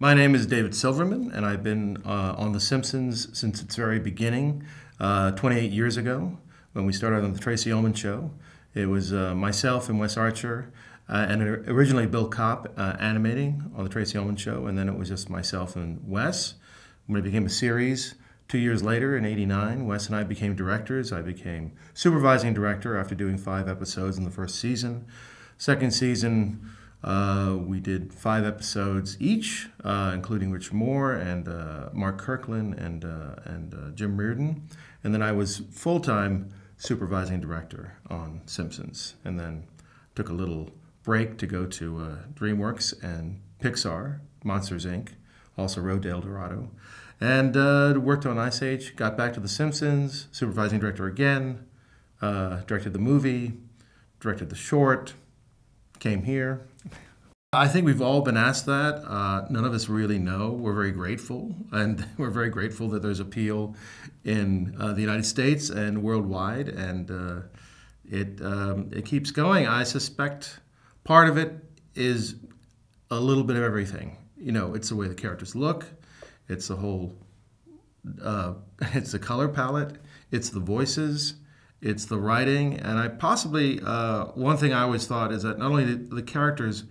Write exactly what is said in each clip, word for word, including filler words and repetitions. My name is David Silverman, and I've been uh, on The Simpsons since its very beginning, uh, twenty-eight years ago, when we started on The Tracy Ullman Show. It was uh, myself and Wes Archer, uh, and originally Bill Kopp uh, animating on The Tracy Ullman Show, and then it was just myself and Wes. When it became a series, two years later in eighty-nine, Wes and I became directors. I became supervising director after doing five episodes in the first season. Second season, Uh, we did five episodes each, uh, including Rich Moore and uh, Mark Kirkland and, uh, and uh, Jim Reardon. And then I was full-time supervising director on Simpsons. And then took a little break to go to uh, DreamWorks and Pixar, Monsters, Incorporated, also Road to El Dorado. And uh, worked on Ice Age, got back to The Simpsons, supervising director again, uh, directed the movie, directed the short, came here. I think we've all been asked that. Uh, none of us really know. We're very grateful, and we're very grateful that there's appeal in uh, the United States and worldwide, and uh, it, um, it keeps going. I suspect part of it is a little bit of everything. You know, it's the way the characters look, it's the whole, uh, it's the color palette, it's the voices, it's the writing, and I possibly, uh, one thing I always thought is that not only the, the characters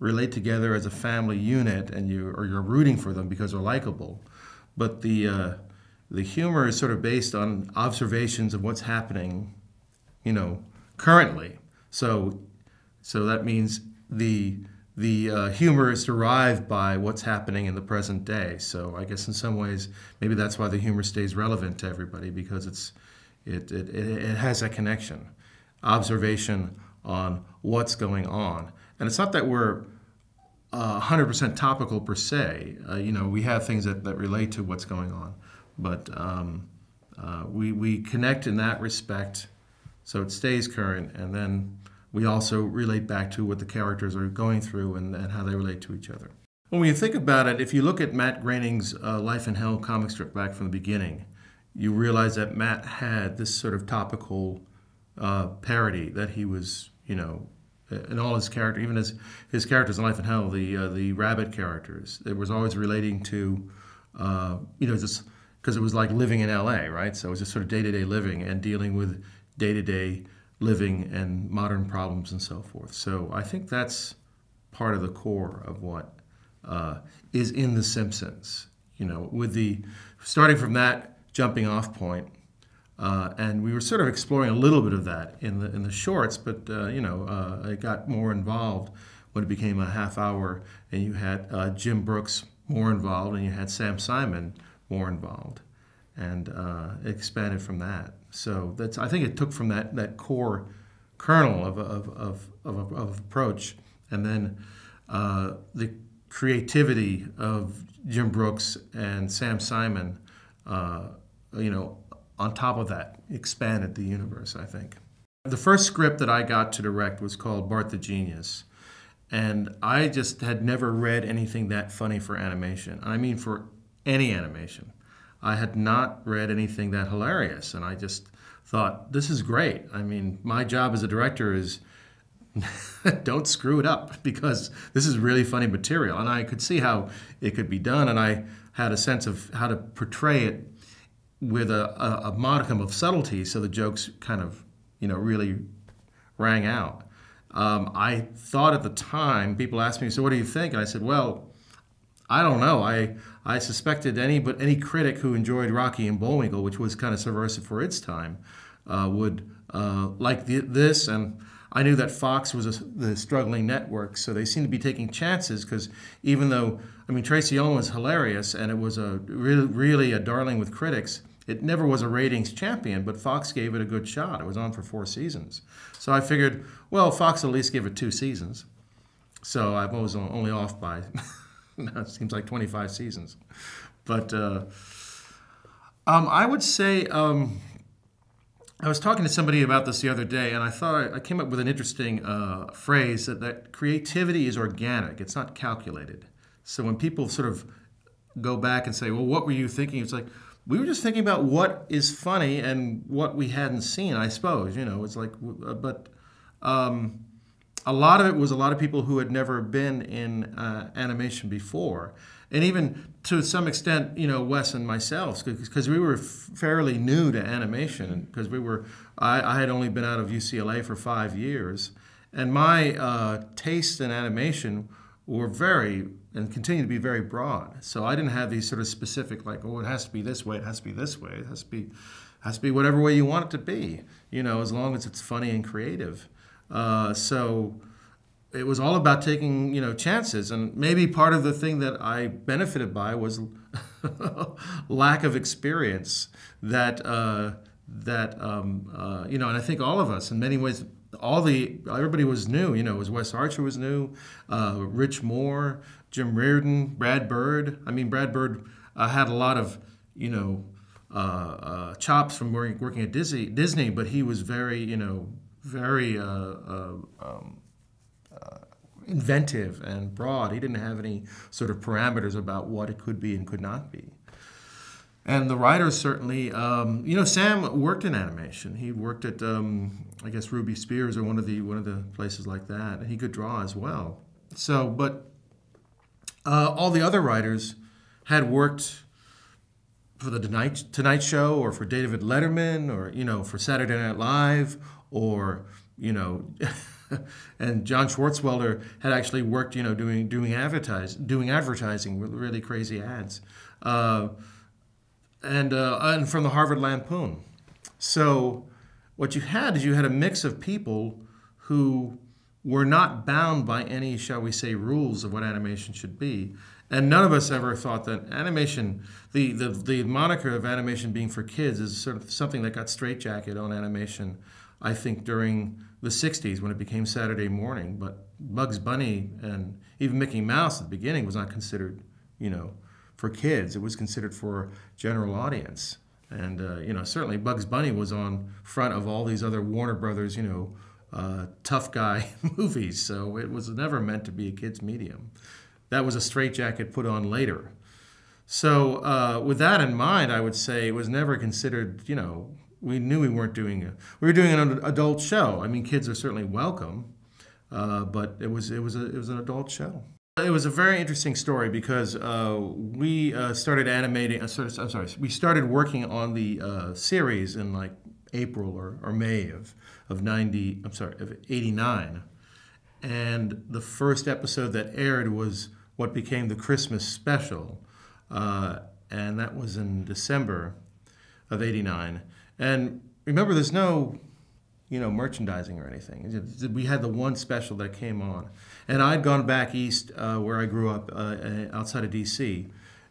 relate together as a family unit, and you or you're rooting for them because they're likable, but the uh, the humor is sort of based on observations of what's happening, you know, currently. So, so that means the the uh, humor is derived by what's happening in the present day. So I guess in some ways maybe that's why the humor stays relevant to everybody, because it's it it it, it has that connection, observation on what's going on. And it's not that we're uh, one hundred percent topical per se. Uh, you know, we have things that, that relate to what's going on. But um, uh, we, we connect in that respect, so it stays current. And then we also relate back to what the characters are going through and, and how they relate to each other. When you think about it, if you look at Matt Groening's uh, Life in Hell comic strip back from the beginning, you realize that Matt had this sort of topical uh, parody that he was, you know, in all his character, even his, his characters in Life in Hell, the uh, the rabbit characters, it was always relating to, uh, you know, just because it was like living in L A, right? So it was just sort of day-to-day living and dealing with day-to-day living and modern problems and so forth. So I think that's part of the core of what uh, is in The Simpsons, you know, with the, starting from that jumping off point. Uh, and we were sort of exploring a little bit of that in the in the shorts, but uh, you know, uh, it got more involved when it became a half hour, and you had uh, Jim Brooks more involved, and you had Sam Simon more involved, and uh, it expanded from that. So that's, I think it took from that that core kernel of of of of, of approach, and then uh, the creativity of Jim Brooks and Sam Simon, uh, you know. On top of that, expanded the universe, I think. The first script that I got to direct was called Bart the Genius, and I just had never read anything that funny for animation. I mean, for any animation. I had not read anything that hilarious, and I just thought, this is great. I mean, my job as a director is don't screw it up, because this is really funny material, and I could see how it could be done, and I had a sense of how to portray it with a, a, a modicum of subtlety, so the jokes kind of, you know, really rang out. Um, I thought at the time, people asked me, so what do you think? And I said, well, I don't know. I, I suspected any, but any critic who enjoyed Rocky and Bullwinkle, which was kind of subversive for its time, uh, would uh, like the, this. And I knew that Fox was a, the struggling network, so they seemed to be taking chances, because even though, I mean, Tracy Ullman was hilarious, and it was a really, really a darling with critics, it never was a ratings champion, but Fox gave it a good shot. It was on for four seasons. So I figured, well, Fox at least gave it two seasons. So I was only off by, it seems like twenty-five seasons. But uh, um, I would say, um, I was talking to somebody about this the other day, and I thought I, I came up with an interesting uh, phrase that, that creativity is organic. It's not calculated. So when people sort of go back and say, well, what were you thinking? It's like, we were just thinking about what is funny and what we hadn't seen, I suppose, you know, it's like, but um, a lot of it was a lot of people who had never been in uh, animation before. And even to some extent, you know, Wes and myself, because we were fairly new to animation, because we were, I, I had only been out of U C L A for five years. And my uh, tastes in animation were very, and continue to be very broad. So I didn't have these sort of specific, like, oh, it has to be this way, it has to be this way, it has to be, has to be whatever way you want it to be, you know, as long as it's funny and creative. Uh, so it was all about taking, you know, chances. And maybe part of the thing that I benefited by was lack of experience that, uh, that um, uh, you know, and I think all of us in many ways, all the, everybody was new, you know, it was Wes Archer was new, uh, Rich Moore, Jim Reardon, Brad Bird. I mean, Brad Bird uh, had a lot of, you know, uh, uh, chops from working, working at Disney, Disney, but he was very, you know, very uh, uh, um, uh, inventive and broad. He didn't have any sort of parameters about what it could be and could not be. And the writers certainly, um, you know, Sam worked in animation. He worked at, um, I guess, Ruby Spears or one of the one of the places like that. And he could draw as well. So, but uh, all the other writers had worked for the Tonight, Tonight Show or for David Letterman or, you know, for Saturday Night Live. Or, you know, and John Schwartzwelder had actually worked, you know, doing doing advertise doing advertising, really crazy ads, uh, and uh, and from the Harvard Lampoon. So what you had is you had a mix of people who were not bound by any, shall we say, rules of what animation should be. And none of us ever thought that animation, the the the moniker of animation being for kids, is sort of something that got straitjacketed on animation. I think during the sixties when it became Saturday morning, but Bugs Bunny and even Mickey Mouse at the beginning was not considered, you know, for kids. It was considered for general audience. And, uh, you know, certainly Bugs Bunny was on front of all these other Warner Brothers, you know, uh, tough guy movies. So it was never meant to be a kid's medium. That was a straitjacket put on later. So uh, with that in mind, I would say it was never considered, you know, we knew we weren't doing it. We were doing an adult show. I mean, kids are certainly welcome, uh, but it was it was a, it was an adult show. It was a very interesting story because uh, we uh, started animating. Uh, started, I'm sorry, we started working on the uh, series in like April or, or May of of ninety. I'm sorry, of eighty-nine, and the first episode that aired was what became the Christmas special, uh, and that was in December of eighty-nine. And remember, there's no, you know, merchandising or anything. We had the one special that came on. And I'd gone back east uh, where I grew up uh, outside of D C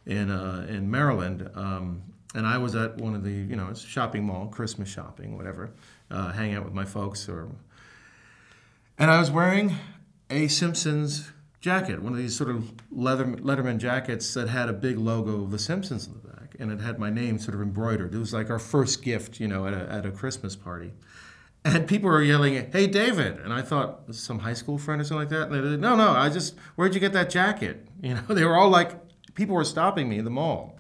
in, uh, in Maryland. Um, and I was at one of the, you know, shopping mall, Christmas shopping, whatever, uh, hanging out with my folks. Or, and I was wearing a Simpsons jacket, one of these sort of leather, Letterman jackets that had a big logo of the Simpsons on the back, and it had my name sort of embroidered. It was like our first gift, you know, at a, at a Christmas party. And people were yelling, "Hey, David!" And I thought, some high school friend or something like that? And they said, "No, no, I just, where'd you get that jacket?" You know, they were all like, people were stopping me in the mall,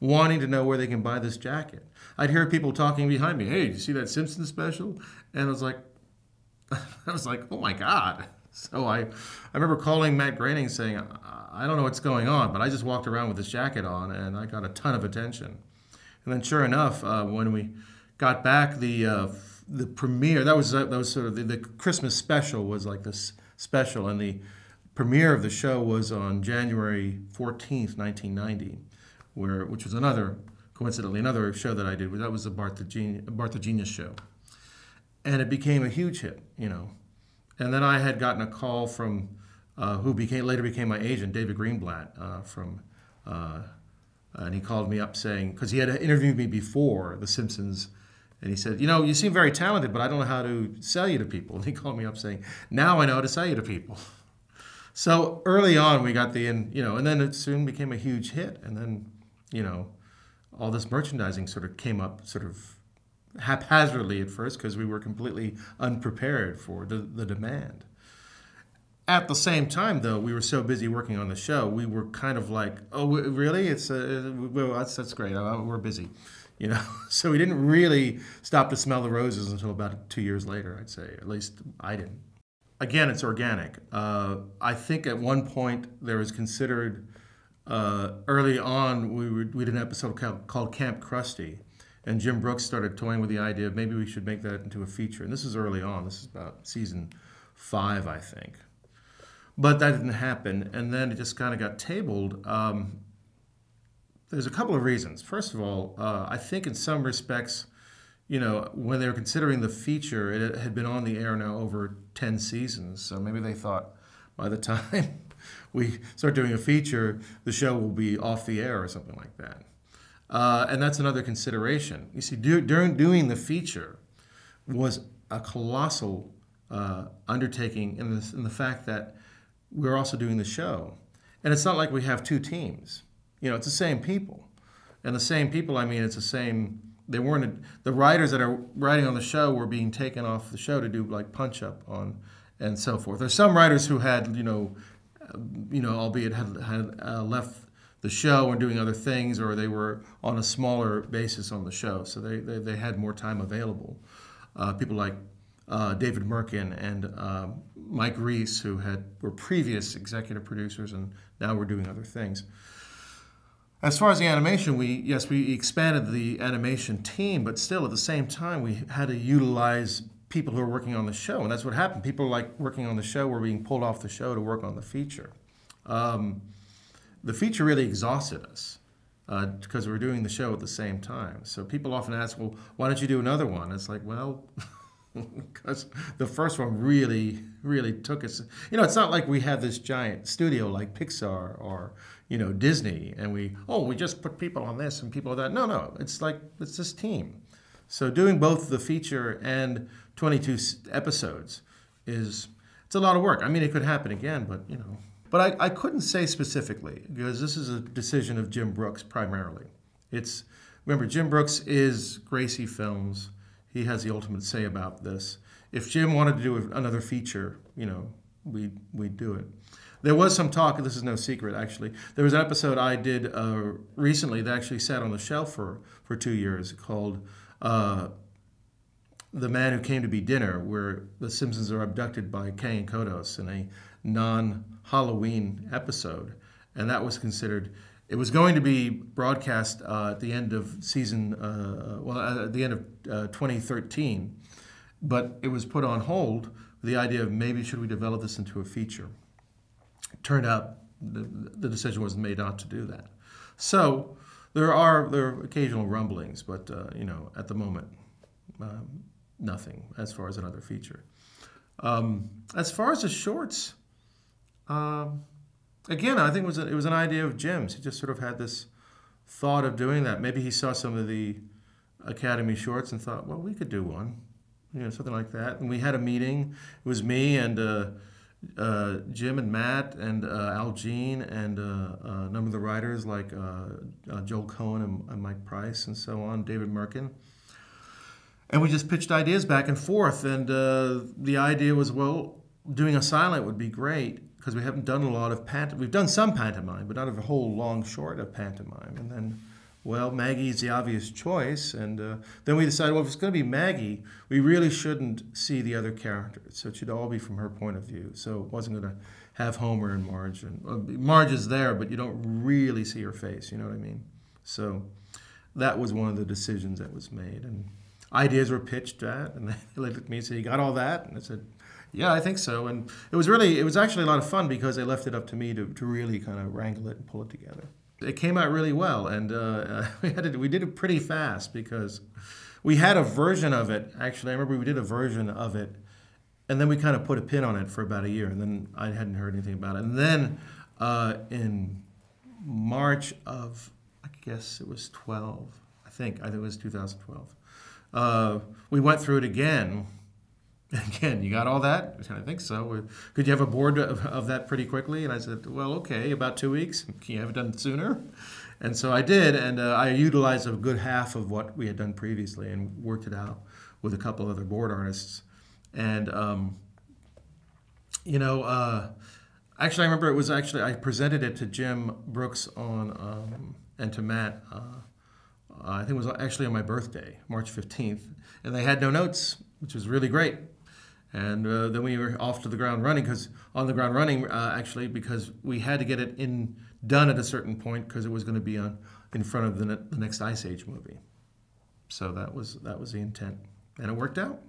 wanting to know where they can buy this jacket. I'd hear people talking behind me, "Hey, did you see that Simpsons special?" And I was like, I was like, oh my God. So I, I remember calling Matt Groening saying, I, I don't know what's going on, but I just walked around with this jacket on and I got a ton of attention. And then sure enough, uh, when we got back, the uh, the premiere, that was, that was sort of the, the Christmas special was like this special, and the premiere of the show was on January fourteenth, nineteen ninety, where, which was another, coincidentally, another show that I did. That was the Bart the Genius, Bart the Genius show. And it became a huge hit, you know. And then I had gotten a call from uh, who became later became my agent, David Greenblatt, uh, from, uh, and he called me up saying, because he had interviewed me before The Simpsons, and he said, you know, you seem very talented, but I don't know how to sell you to people. And he called me up saying, now I know how to sell you to people. So early on we got the, in, you know, and then it soon became a huge hit. And then, you know, all this merchandising sort of came up sort of haphazardly at first because we were completely unprepared for the, the demand. At the same time, though, we were so busy working on the show, we were kind of like, oh, really? It's a, well, that's, that's great. We're busy, you know? So we didn't really stop to smell the roses until about two years later, I'd say. At least I didn't. Again, it's organic. Uh, I think at one point there was considered, uh, early on, we, were, we did an episode called Camp Krusty, and Jim Brooks started toying with the idea of maybe we should make that into a feature. And this is early on. This is about season five, I think. But that didn't happen, and then it just kind of got tabled. Um, there's a couple of reasons. First of all, uh, I think in some respects, you know, when they were considering the feature, it had been on the air now over ten seasons. So maybe they thought, by the time we start doing a feature, the show will be off the air or something like that. Uh, and that's another consideration. You see, do, during doing the feature was a colossal uh, undertaking in, this, in the fact that we're also doing the show. And it's not like we have two teams. You know, it's the same people. And the same people, I mean, it's the same... They weren't, the writers that are writing on the show were being taken off the show to do like punch up on and so forth. There's some writers who had, you know, you know, albeit had, had uh, left the show and doing other things, or they were on a smaller basis on the show. So they, they, they had more time available. Uh, people like uh, David Merkin and uh, Mike Reese, who had were previous executive producers and now were doing other things. As far as the animation, we yes, we expanded the animation team, but still at the same time, we had to utilize people who were working on the show, and that's what happened. People like working on the show were being pulled off the show to work on the feature. Um, the feature really exhausted us uh, because we were doing the show at the same time. So people often ask, well, why don't you do another one? It's like, well, because the first one really, really took us. You know, it's not like we have this giant studio like Pixar or, you know, Disney, and we, oh, we just put people on this and people on that. No, no, it's like, it's this team. So doing both the feature and twenty-two episodes is, it's a lot of work. I mean, it could happen again, but, you know. But I, I couldn't say specifically, because this is a decision of Jim Brooks primarily. It's, remember, Jim Brooks is Gracie Films. He has the ultimate say about this. If Jim wanted to do another feature, you know, we, we'd do it. There was some talk, this is no secret actually, there was an episode I did uh, recently that actually sat on the shelf for, for two years called uh, The Man Who Came to Be Dinner, where the Simpsons are abducted by Kang and Kodos in a non-Halloween episode. And that was considered, it was going to be broadcast uh, at the end of season, uh, well, at the end of uh, twenty thirteen, but it was put on hold with the idea of maybe should we develop this into a feature. Turned out the, the decision was made not to do that. So there are there are occasional rumblings, but uh, you know, at the moment, um, nothing as far as another feature. Um, as far as the shorts, um, again, I think it was a, it was an idea of Jim's. He just sort of had this thought of doing that. Maybe he saw some of the Academy shorts and thought, well, we could do one, you know, something like that. And we had a meeting. It was me and. Uh, Uh, Jim and Matt and uh, Al Jean and uh, uh, a number of the writers like uh, uh, Joel Cohen and, and Mike Price and so on, David Merkin. And we just pitched ideas back and forth, and uh, the idea was, well, doing a silent would be great because we haven't done a lot of pantomime. We've done some pantomime, but not a whole long short of pantomime. And then, well, Maggie's the obvious choice, and uh, then we decided, well, if it's going to be Maggie, we really shouldn't see the other characters, so it should all be from her point of view. So it wasn't going to have Homer and Marge. And, uh, Marge is there, but you don't really see her face, you know what I mean? So that was one of the decisions that was made, and ideas were pitched at, and they looked at me and said, you got all that? And I said, yeah, I think so. And it was really, it was actually a lot of fun because they left it up to me to, to really kind of wrangle it and pull it together. It came out really well, and uh, we, had to, we did it pretty fast because we had a version of it. Actually, I remember we did a version of it, and then we kind of put a pin on it for about a year, and then I hadn't heard anything about it. And then uh, in March of, I guess it was twelve, I think, I think it was two thousand twelve, uh, we went through it again. Again, you got all that? I think so. Could you have a board of, of that pretty quickly? And I said, well, okay, about two weeks. Can you have it done sooner? And so I did, and uh, I utilized a good half of what we had done previously and worked it out with a couple other board artists. And, um, you know, uh, actually, I remember it was actually, I presented it to Jim Brooks on, um, and to Matt, uh, I think it was actually on my birthday, March fifteenth, and they had no notes, which was really great. And uh, then we were off to the ground running, because on the ground running, uh, actually, because we had to get it in done at a certain point, because it was going to be on in front of the, ne the next Ice Age movie. So that was that was the intent, and it worked out.